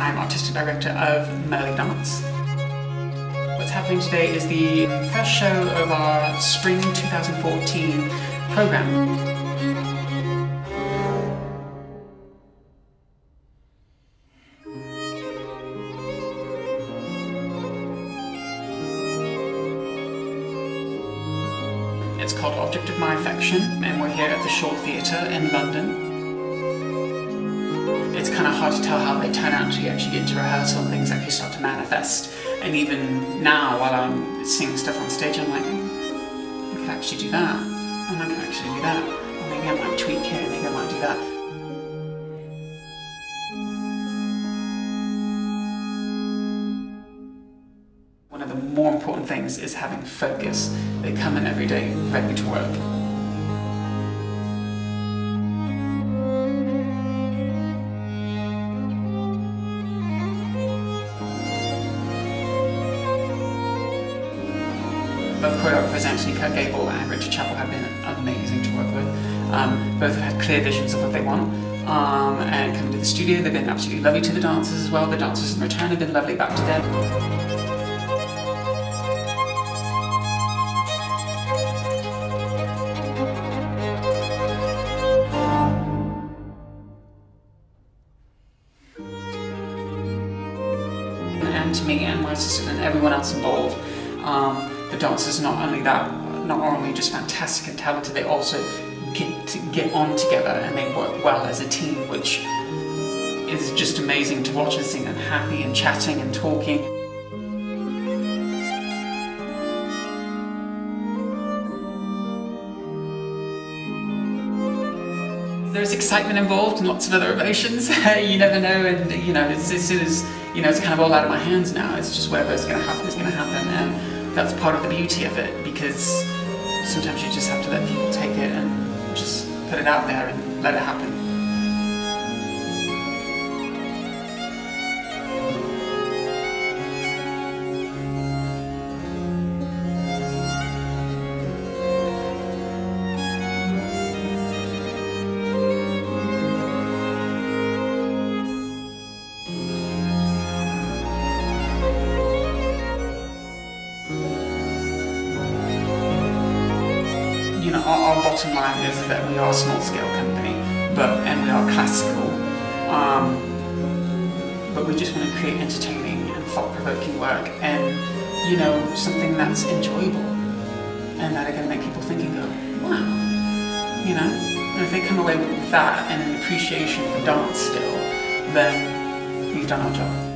I'm Artistic Director of Murley Dance. What's happening today is the first show of our Spring 2014 programme. It's called Object of My Affection, and we're here at the Shaw Theatre in London. It's kind of hard to tell how they turn out until you actually get to rehearsal and things actually start to manifest. And even now, while I'm singing stuff on stage, I'm like, I could actually do that. Oh, I could actually do that. Or maybe I might tweak it, maybe I might do that. One of the more important things is having focus. They come in every day ready to work. Both choreographers Anthony Kurt-Gabel and Richard Chappell have been amazing to work with. Both have had clear visions of what they want. And coming to the studio, they've been absolutely lovely to the dancers as well. The dancers in return have been lovely back to them. And to me and my assistant and everyone else involved. The dancers not only just fantastic and talented, they also get on together and they work well as a team, which is just amazing to watch and see them happy and chatting and talking. There's excitement involved and lots of other emotions. You never know, and you know, it's kind of all out of my hands now. It's just whatever's going to happen is going to happen, and that's part of the beauty of it, because sometimes you just have to let people take it and just put it out there and let it happen. You know, our bottom line is that we are a small-scale company, and we are classical, but we just want to create entertaining and thought-provoking work, and you know, something that's enjoyable, and that are going to make people think and go, wow, you know. And if they come away with that and an appreciation for dance still, then we've done our job.